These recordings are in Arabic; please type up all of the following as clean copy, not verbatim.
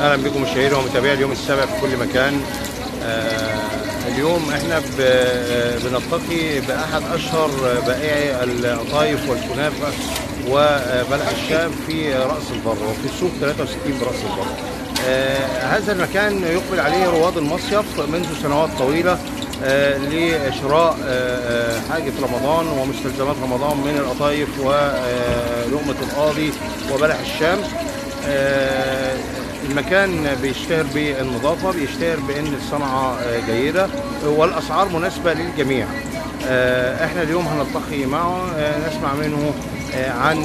اهلا بكم مشاهير ومتابعي اليوم السابع في كل مكان. اليوم احنا بنلتقي باحد اشهر بائعي القطايف والكنافه وبلح الشام في راس البر وفي سوق 63 براس البر. هذا المكان يقبل عليه رواد المصيف منذ سنوات طويله لشراء حاجة رمضان ومستلزمات رمضان من القطايف ولقمة القاضي وبلح الشام. المكان بيشتهر بالنظافة، بيشتهر بأن الصنعة جيدة والأسعار مناسبة للجميع. احنا اليوم هنلتقي معه نسمع منه عن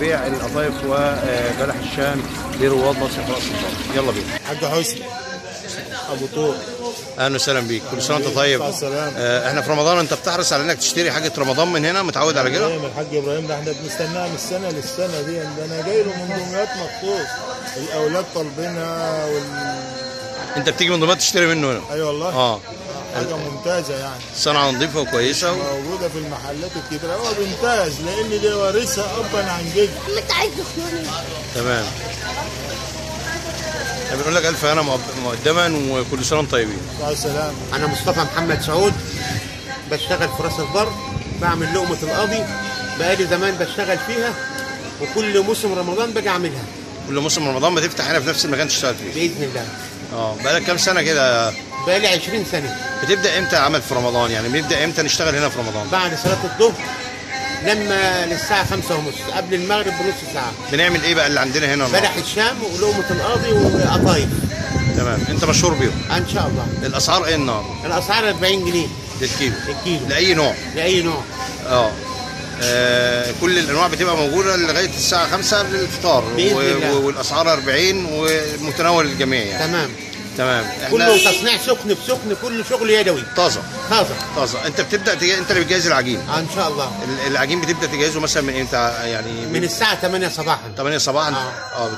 بيع القطايف وبلح الشام لرواد مصيف رأس البر. يلا بينا. حاج حسني أبو طور، اهلا وسهلا بيك. كل سنه وانت طيب. احنا في رمضان انت بتحرص على انك تشتري حاجه رمضان من هنا، متعود على كده؟ ايوه، الحاج ابراهيم ده احنا بنستناها من السنه للسنه دي. انا جاي له من دمياط مخصوص، الاولاد طالبينها انت بتيجي من دمياط تشتري منه هنا؟ ايوه والله. حاجه ممتازه يعني، صنعه نظيفه وكويسه موجوده في المحلات الكتير. هو بيمتاز لان دي وارثها ابا عن جد. انت عايز تخوني؟ تمام. بنقول لك ألف هنا مقدما وكل سنة وانتم طيبين. يا سلام. أنا مصطفى محمد سعود، بشتغل في راس البر، بعمل لقمة القاضي، بقالي زمان بشتغل فيها وكل موسم رمضان باجي أعملها. كل موسم رمضان بتفتح هنا في نفس المكان تشتغل فيه؟ بإذن الله. بقالك كام سنة كده؟ بقالي 20 سنة. بتبدأ إمتى عمل في رمضان؟ يعني بنبدأ إمتى نشتغل هنا في رمضان؟ بعد صلاة الظهر لما للساعة 5:30 قبل المغرب بنص ساعة. بنعمل ايه بقى اللي عندنا هنا؟ بلح الشام ولقمة القاضي والقطايف. تمام، انت مشهور بيهم؟ ان شاء الله. الاسعار ايه النهارده؟ الاسعار 40 جنيه للكيلو. الكيلو لأي نوع؟ لأي نوع. كل الانواع بتبقى موجودة لغاية الساعة 5 للفطار والاسعار 40 ومتناول الجميع يعني. تمام. كله تصنيع سخن بسخن، كل شغل يدوي طازه. انت انت اللي بتجهز العجين؟ ان شاء الله. العجين بتبدا تجهزه مثلا من امتى يعني؟ من الساعه 8 صباحا. 8 صباحا.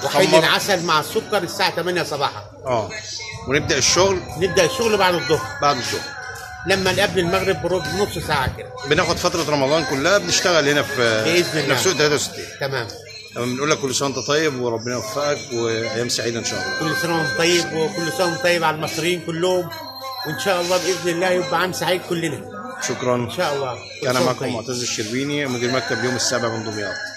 وحل العسل مع السكر الساعه 8 صباحا. ونبدا الشغل؟ نبدا الشغل بعد الظهر. بعد الظهر لما قبل المغرب بنص ساعه كده. بناخد فتره رمضان كلها بنشتغل هنا في باذن الله في سوق 63. تمام. بنقول لك كل سنه وانت طيب وربنا يوفقك وايام سعيده ان شاء الله. كل سنه وانت طيب وكل سنه وانت طيب على المصريين كلهم، وان شاء الله باذن الله يبقى عام سعيد كلنا. شكرا. ان شاء الله. كان معكم معتز الشربيني مدير مكتب اليوم السابع من دمياط.